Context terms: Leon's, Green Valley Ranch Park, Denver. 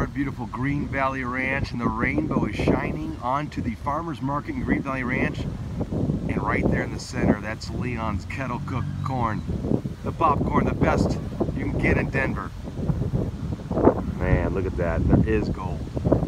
are at beautiful Green Valley Ranch, and the rainbow is shining onto the farmers market in Green Valley Ranch. And right there in the center, that's Leon's kettle cooked corn. The popcorn, the best you can get in Denver. Man, look at that. There is gold.